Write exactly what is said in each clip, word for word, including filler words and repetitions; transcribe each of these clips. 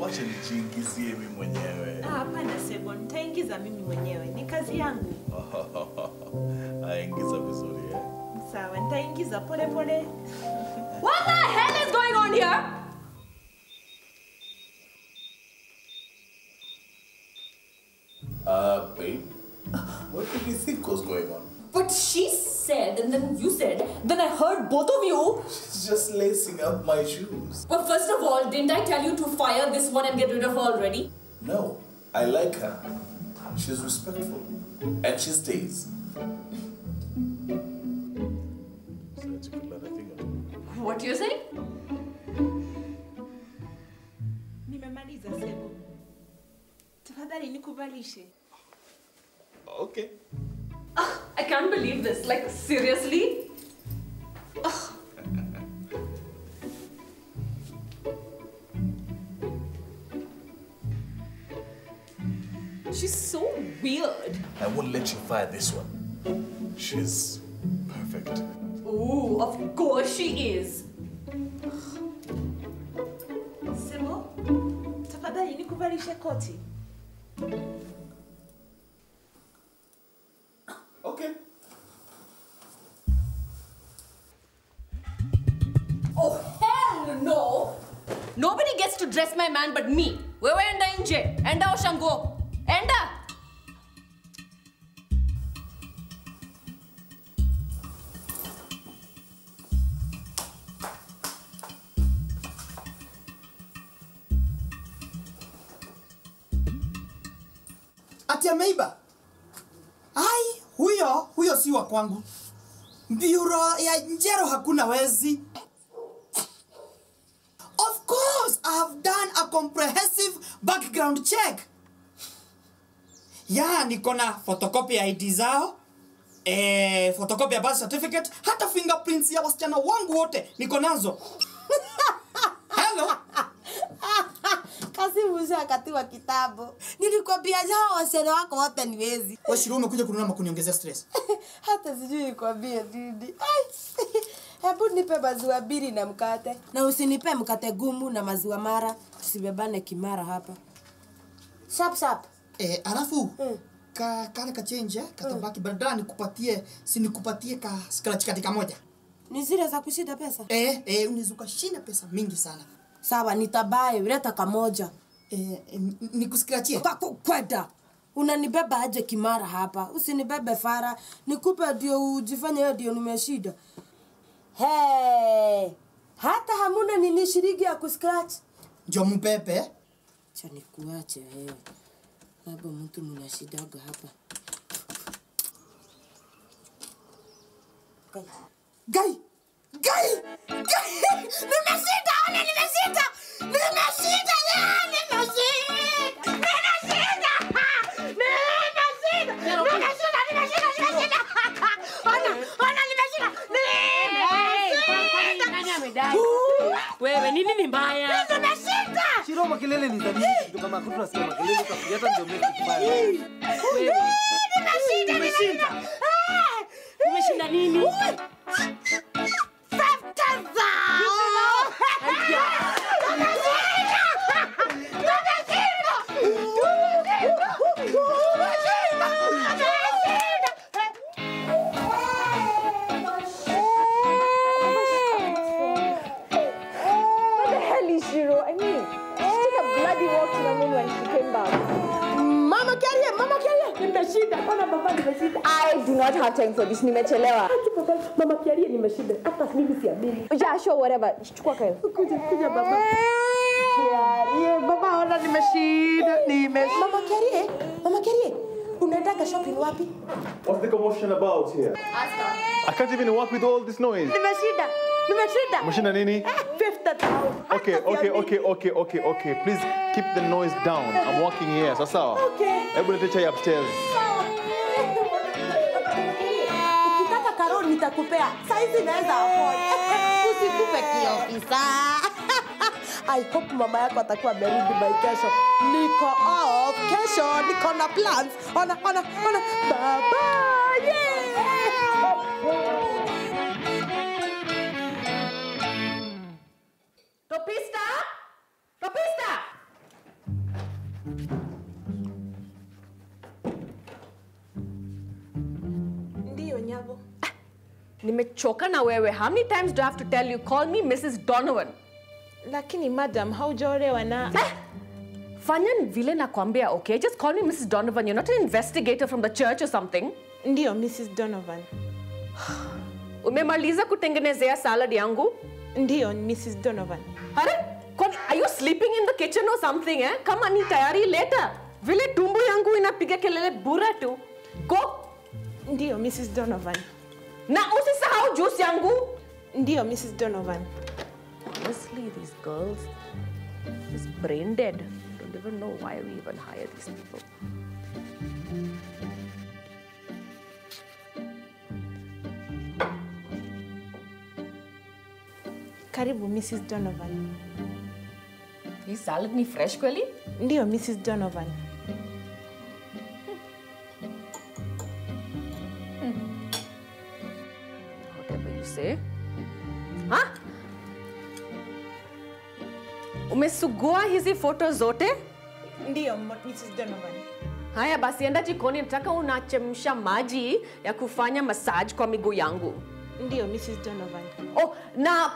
Wacha nijiingizie mimi mwenyewe. Ah, hapana sebo, nitaingiza mimi mwenyewe. Ni kazi yangu. Haingiza vizuri eh. Sawa, nitaingiza pole pole. What the hell is going on here? Uh, babe. What did you think was going on? But she said, and then you said, then I heard both of you. She's just lacing up my shoes. Well, first of all, didn't I tell you to fire this one and get rid of her already? No, I like her. She's respectful. And she stays. What do you say? Nimemaliza sebo. Tafadhali nikubalishe. Okay. Oh, I can't believe this. Like, seriously? Oh. She's so weird. I won't let you fire this one. She's perfect. Ooh, of course she is. Sebo, tafadhali nikuvalishe koti. Okay. Oh, hell no! Nobody gets to dress my man but me. Wewe enda nje. Enda oshango. Enda! Atia meiba. Ai! Huyo, huyo si wa kwangu. Bureau ya njero hakuna wezi. Of course, I have done a comprehensive background check. Ya, nikona photocopy I D zao, eh, photocopy ya birth certificate, hata fingerprints ya wasichana wangu wote, nikonazo. Hello? Kasi mwisho wakati wa kitabu. Nilikuambia jao wasichana wako wote ni wezi. Wewe Shiroko umekuja kununama kuniongezea stress. Hata sijui nikwambie nini. Hebu nipe maziwa mbili na mkate. Na usinipe mkate gumu na maziwa mara. Tusibebane kimara hapa. Shap shap. Eh, alafu. Mm. Ka kana ka change, katabaki mm. Badala nikupatie, si nikupatie ka scratch katika moja. Ni zile za kushinda pesa? Eh, eh unizuka shinda pesa mingi sana. Sawa, nitabaye, leta kamoja. Eh, eh nikusikirachie. Kwenda. Unanibeba aje kimara hapa. Usinibebe fara. Nikupe ndio ujifanye ndio nimeshida. Hey! Hata hamuna nini shiriki ya kuscratch. Ndio mpepe. Acha nikuache eh. Baba mtu mnashida hapa. Gai. Gai. Gai! Gai! Nimeshida! Nimeshida! Nimeshida! Nimeshida! Nimeshida! Nimeshida! Nimeshida! Nimeshida! Nimeshida! Ona! Ona nimeshida! Nimeshida! Wewe nini ni mbaya? Nimeshida! Shiroko kelele ni zaidi kitu kama kutuna sema kelele utafyata ndio mimi kibaya. Wewe nimeshida! Nimeshida! Nimeshinda nini? I do not have time for this. Nimechelewa. Mama kialie nimeshida. Hata mimi siamini. Yeah, sure whatever. Chukua kae. Kuja kuja baba. Kialie baba ona nimeshida. Nimeshida. Mama kialie. Mama kialie. Unaenda shopping wapi? What's the commotion about here? I can't even walk with all this noise. Nimeshida. Nimeshida. Nimeshida nini? fifty thousand. Okay, okay, okay, okay, okay, okay. Please keep the noise down. I'm walking here. Sawa. Okay. Hebu nitachai upstairs. Nitakupea saizi naweza afford. Usikupe kio ofisa. I hope mama yako atakuwa married by kesho. Niko off kesho, niko na plans. Ona ona ona. Bye bye. Yeah. Topista! Topista! Nimechoka na wewe. How many times do I have to tell you? Call me Missus Donovan. Lakini madam, haujaolewa na... Ah! Fanya vile nakwambia, okay? Just call me Missus Donovan. You're not an investigator from the church or something. Ndiyo, Missus Donovan. Umemaliza kutengenezea salad yangu? Ndiyo, Missus Donovan. Hare? Are you sleeping in the kitchen or something, eh? Kama ni tayari later. Vile tumbu yangu inapiga kelele bura tu. Go. Ndiyo, Missus Donovan. Na usisahau juice yangu. Ndiyo, Missus Donovan. Honestly, these girls, is brain dead. Don't even know why we even hire these people. Karibu, Missus Donovan. Hii salad ni fresh kweli? Ndiyo, Missus Donovan. Hmm. Whatever you say. Ha? Umesugua hizi photo zote? Ndiyo, Missus Donovan. Haya basi enda jikoni, nataka unachemsha maji ya kufanya massage kwa miguu yangu. Ndiyo, Missus Donovan. Oh, na...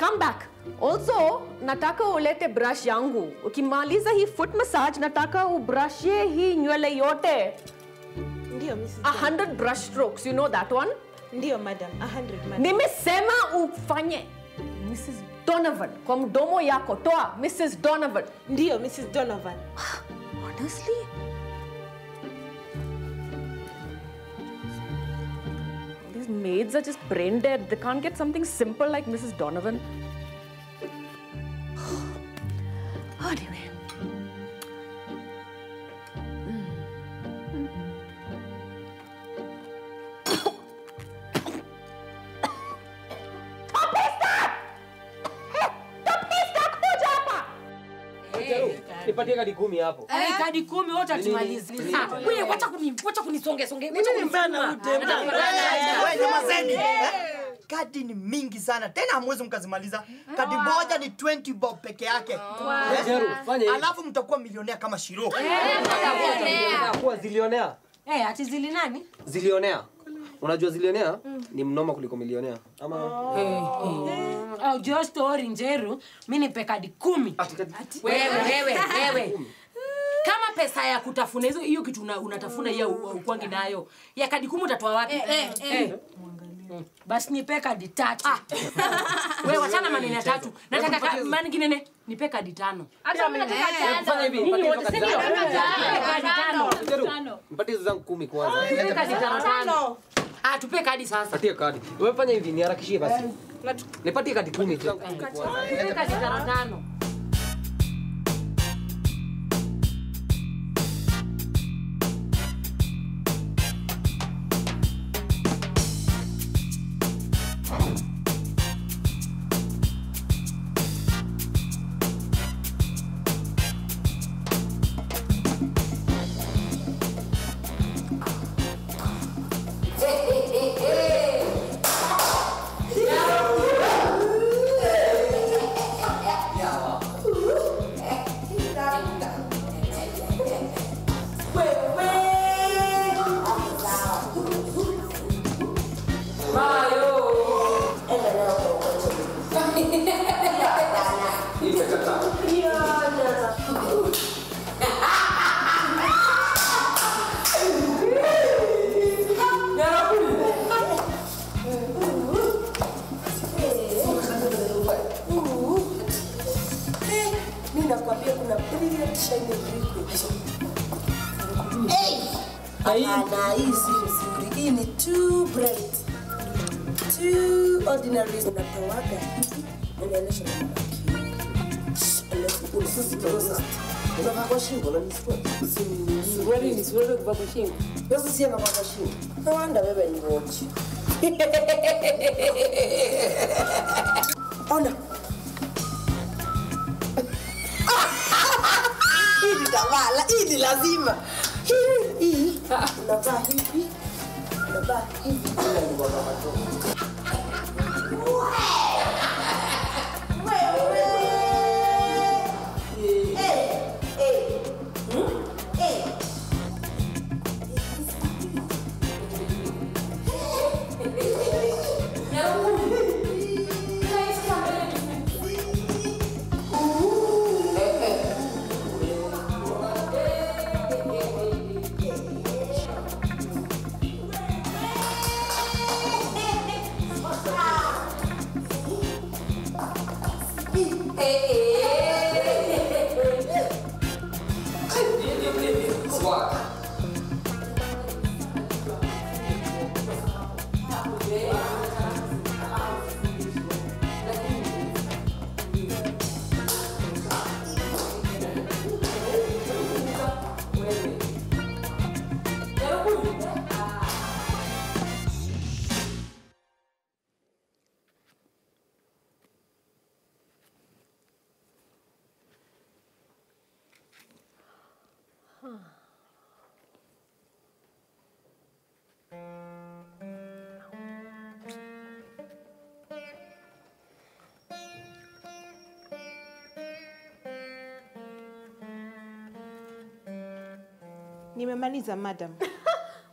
Come back. Also, nataka ulete brush yangu. Ukimaliza hii foot massage, nataka ubrushe hii nywele yote. Ndiyo, Missus A hundred brush strokes, you know that one? Ndiyo, madam. A hundred, madam. Nimesema ufanye. Missus Donovan. Kwa mdomo yako, toa. Missus Donovan. Ndiyo, Missus Donovan. Honestly? Maids are just brain dead. They can't get something simple like Missus Donovan. Anyway. Topista! Topista, kuja hapa! Nipatie kadi kumi hapo. Eh, kadi kumi wote tumalize. Wewe wacha kuni, wacha kunisonge songe. Wacha kunifana kadi ni mingi sana. Tena hamwezi mkazimaliza. Kadi moja ni twenty bob peke yake. Alafu mtakuwa milionea kama Shiroko. Mtakuwa zilionea. Eh, ati zili nani? Zilionea. Unajua zilionea ni mnoma kuliko milionea. Ama au just story njeru, mimi nipe kadi kumi. Wewe wewe wewe. Kama pesa ya kutafuna hizo hiyo kitu unatafuna hiyo ukwangi nayo. Ya kadi kumi utatoa wapi? Eh. Basi nipe kadi tatu. Wewe wachana maneno ya tatu. Nataka kadi nyingine nipe kadi tano. Hata mimi nataka kadi tano. Mimi wote sio. Kadi tano. Mpate hizo zangu kumi kwanza. Kadi tano. Ah, tupe kadi sasa. Patie kadi. Wewe fanya hivi ni harakishie basi. Nipatie kadi kumi tu. Kadi tano. Nimemaliza, madam.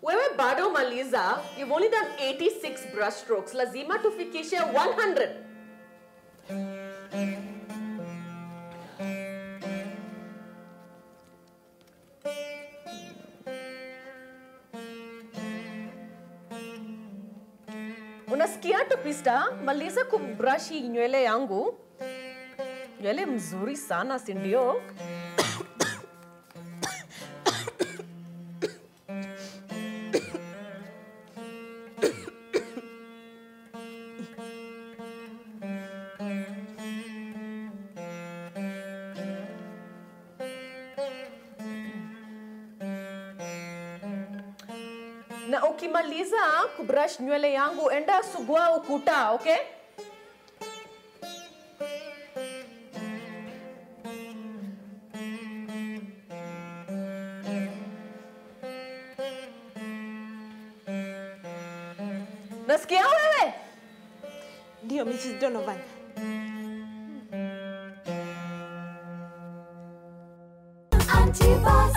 Wewe bado maliza. You've only done eighty-six brush strokes. Lazima tufikishe one hundred. Unasikia Topista? Maliza kubrush hii nywele yangu. Nywele mzuri sana, si ndio? Ukimaliza kubrush nywele yangu, enda sugua ukuta, okay? Nasikia wewe? Ndio, missus Donovan. I'm T-Boss.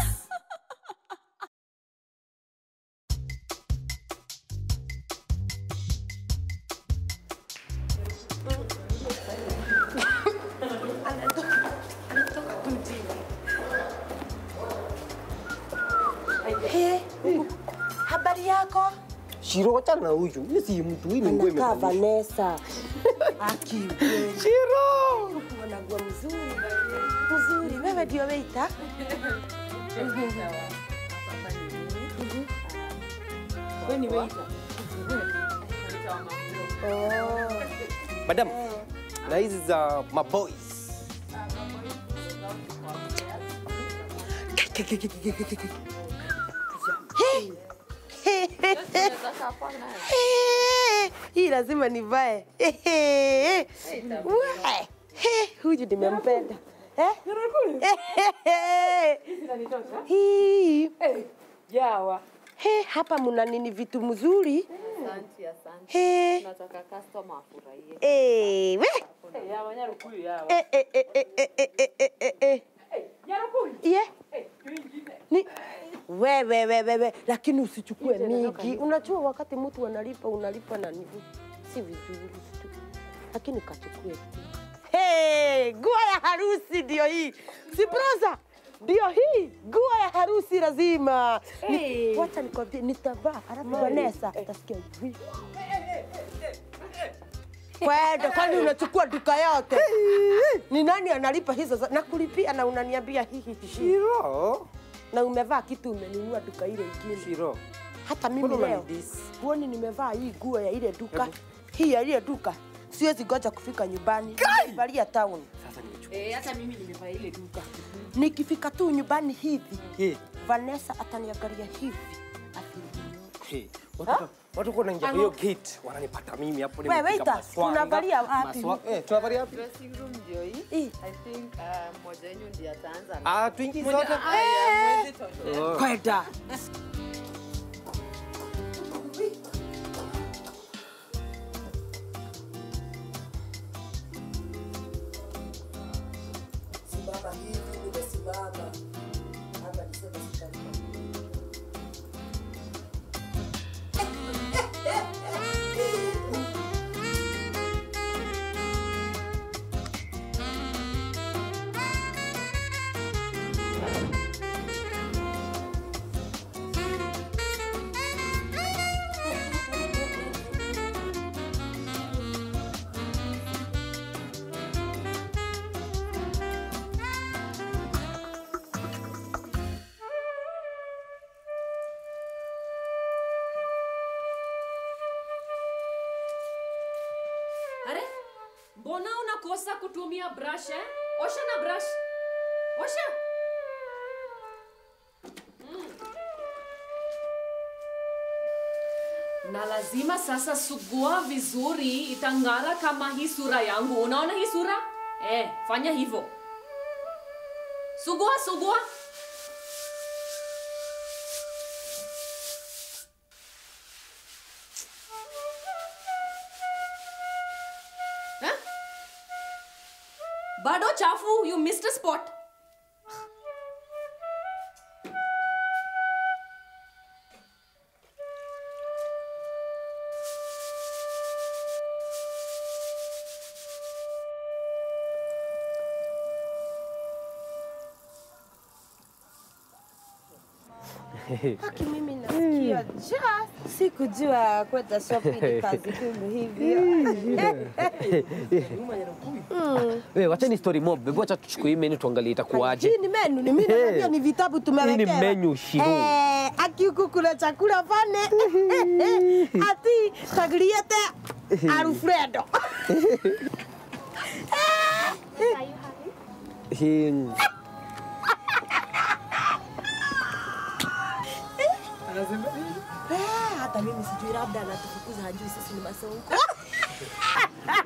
Shiroko na uju, nisi mtu hii ngwe mimi. Vanessa. Aki. Shiroko. Kuna ngwa mzuri. Mzuri. Wewe ndio weita. Wewe ni weita. Oh. Madam. Na hizi za my boys. Hey. Hii lazima nivae. Huyu nimempenda. Eh? Hii. Yawa. He, hapa mna nini vitu mzuri? Asante, asante. Nataka customer afurahie. Eh, we. Yawa nyaruku yawa. Eh eh eh eh eh eh eh. Nyaruku. Yeah. Ni we we we we we lakini usichukue mingi. Unajua wakati mtu analipa unalipa na nini? Si vizuri tu. Lakini kachukue. Hey, nguo ya harusi ndio hii. Si brother, ndio hii. Nguo ya harusi lazima. Hey. Wacha nikwambie nitavaa alafu Vanessa atasikia hivi. Kwenda kwani unachukua duka yote. Ni nani analipa hizo? Nakulipia na unaniambia hihi hihi. Shiro. Na umevaa kitu umenunua duka ile ingine. Shiro. Hata mimi leo. Huoni nimevaa hii nguo ya ile duka? Hii ya ile duka. Siwezi goja kufika nyumbani. Nivalia town. Sasa nimechukua. Eh, hata mimi nimevaa ile duka. Nikifika tu nyumbani hivi. Eh. Vanessa ataniangalia hivi. Ati. Watu watu kuna njia hiyo gate wananipata mimi hapo nimepiga maswali. Wewe waita, tunavalia wapi? Eh, tunavalia wapi? Dressing room ndio hii. I think moja yenu ndio ataanza. Ah, twingi zote. Kwenda. Simama hivi, nimesimama. Hapa ni sema sikali. Mbona unakosa kutumia brush eh? Osha na brush. Osha. Mm. Na lazima sasa sugua vizuri itang'ara kama hii sura yangu. Unaona hii sura? Eh, fanya hivyo. Sugua, sugua. Bado chafu, you missed a spot. Haki mimi nasikia ja sikujua kwa taswapili kazi kumbe hivi. Wewe wacha ni story mob, wewe wacha tuchukue menu tuangalie itakuaje. Hii ni menu, ni mimi naambia ni vitabu tumewekea. Ni menu Shiro. Eh, akikukula chakula pane. Ati tagliate Alfredo. Are you happy? Hata mimi sijui labda anatufukuza hajui sisi ni masonko.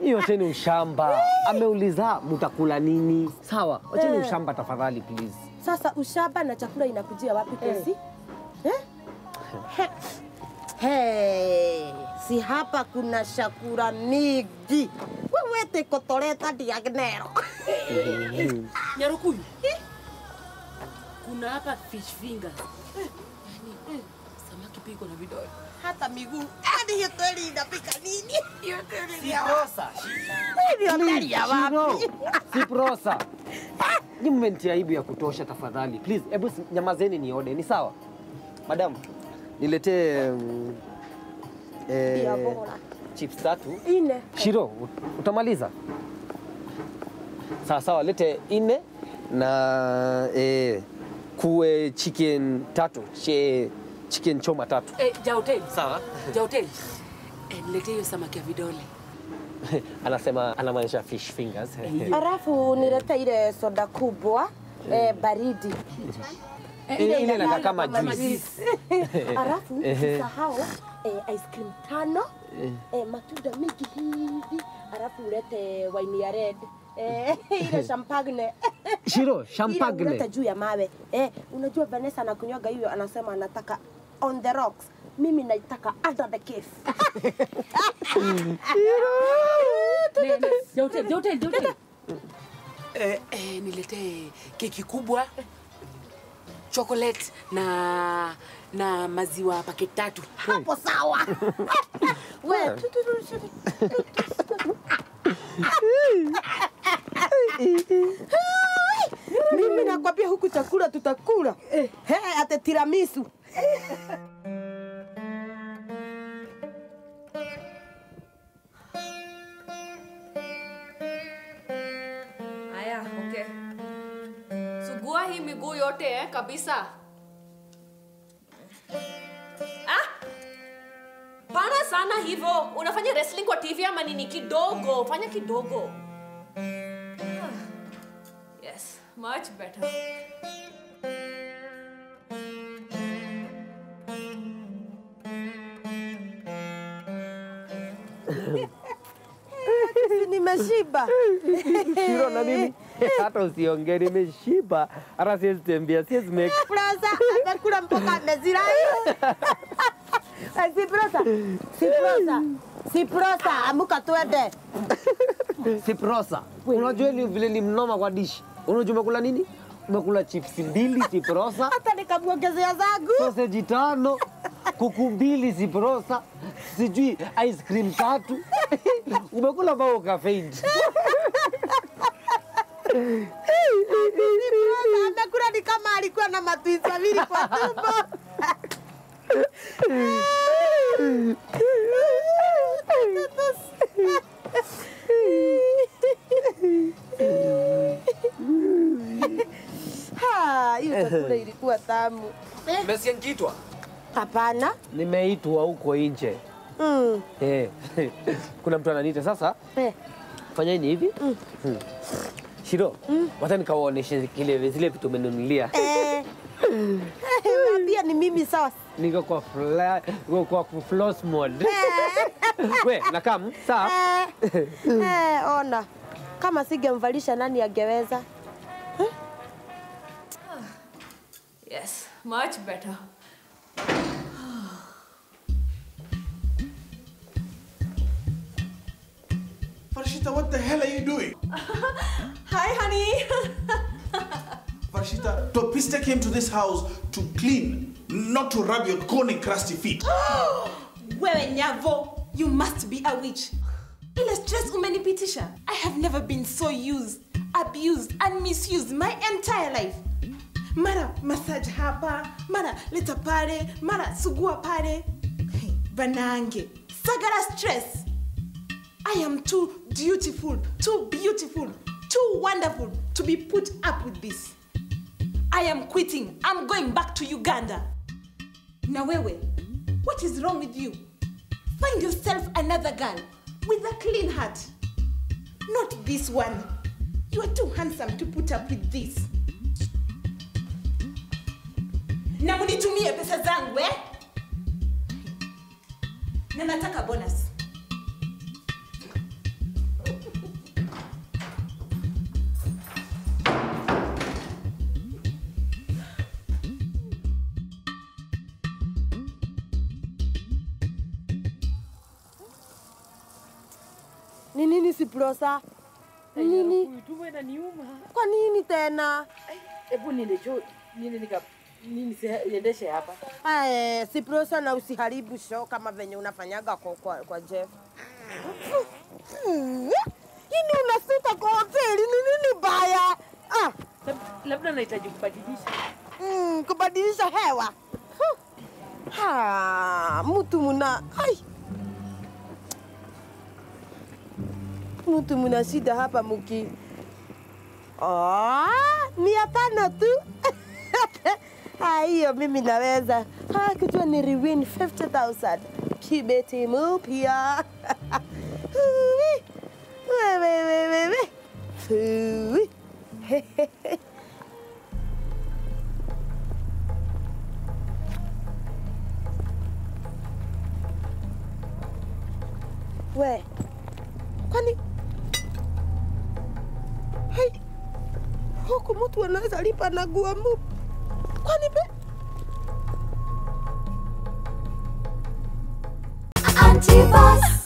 Hiyo tena ushamba. Ameuliza mtakula nini? Sawa, acheni ushamba tafadhali please. Sasa ushamba na chakula inakujia wapi kesi? Eh? Hey, si hapa kuna chakula mingi. Wewe te kotoleta diagnero. Nyarukuyu. Kuna hapa fish finger. Piko na vidole hata miguu hadi hiyo teli inapika nini hiyo teli ya rosa hiyo teli ya wapi si prosa ni moment ya aibu ya kutosha tafadhali please hebu nyamazeni niode ni sawa madam niletee eh chips tatu nne Shiro utamaliza sawa sawa lete nne na eh kuwe chicken tatu che chicken choma tatu. Eh, jauteli. Sawa. Jauteli. Eh, niletee hiyo samaki ya vidole. Anasema anamaanisha fish fingers. Alafu niletee ile soda kubwa, eh baridi. Ile ile na kama juice. Alafu usisahau eh ice cream tano, eh matunda mingi hivi, alafu ulete wine ya red. Eh, ile champagne. Shiro, champagne. Unataka juu ya mawe. Eh, unajua Vanessa anakunywaga hiyo anasema anataka on the rocks. Mimi naitaka under the cave. Jote, jote, jote. Eh, eh niletee keki kubwa. Chocolate na na maziwa paketi tatu. Hapo sawa. Wewe. Mimi nakwambia huku chakula tutakula. Eh, ate tiramisu. Aya, okay. Sugua hii miguu yote eh kabisa. Ah? Pana sana hivyo. Unafanya wrestling kwa T V ama nini kidogo? Fanya kidogo. Yes, much better. Nimeshiba. Shiro na mimi hata usiongee nimeshiba. Ara siwezi tembea, siwezi make. Plaza amekula mpaka amezira hiyo. Si prosa, si prosa, si prosa, amuka tuende. Si prosa, unajua vile ni mnoma kwa dish. Unajua umekula nini? Umekula chips mbili, si prosa. Hata nikakuongezea zangu. Sausage tano, kuku mbili, si prosa. Sijui ice cream tatu. Umekula bao kafeint. Si prosa, amekula ni kama alikuwa na matumizi mawili kwa tumbo. Ha, hiyo chakula ilikuwa tamu. Umesikia nkiitwa? Hapana. Nimeitwa huko nje. Mm. Eh. Kuna mtu ananiita sasa. Eh. Fanyeni hivi? Mm. Mm. Shiro, mm. watani kawaoneshe kile vizile vitu umenunulia. Eh. Pia ni mimi sasa. Niko kwa fly, niko kwa floss mode. We, nakamu, saa. Eh, eh ona. Kama singemvalisha nani angeweza? Huh? Yes, much better. Varshita, what the hell are you doing? Hi, honey. Varshita, Topista came to this house to clean, not to rub your corny, crusty feet. Wewe nyavo, you must be a witch. Ile stress umenipitisha. I have never been so used, abused, and misused my entire life. Mara massage hapa, mara leta pare, mara sugua pare. Hey, banange, sagara stress. I am too dutiful, too beautiful, too wonderful to be put up with this. I am quitting. I'm going back to Uganda. Na wewe, what is wrong with you? Find yourself another girl with a clean heart. Not this one. You are too handsome to put up with this. Na munitumie pesa zangu, eh? Na nataka bonus. Nini ni si prosa? Nini? Kuituma na niuma. Kwa nini tena? Ebu nilejo nini nika nini siendeshe hapa? Eh, si prosa na usiharibu show kama venye unafanyaga kwa kwa, kwa Jeff. Nini unasuta kwa hoteli? Nini ni baya? Ah, labda nahitaji kubadilisha. Mm, kubadilisha hewa. Ah, mtu muna ai mtu muna shida hapa muki. Ah, mia tano tu. Hiyo mimi naweza. Ah, kitu ni rewind fifty thousand. Kibeti mpya. We we we we we. Fui. We. Kwani hey, huku mtu anaweza lipa na guamu. Kwani pe? T-Boss.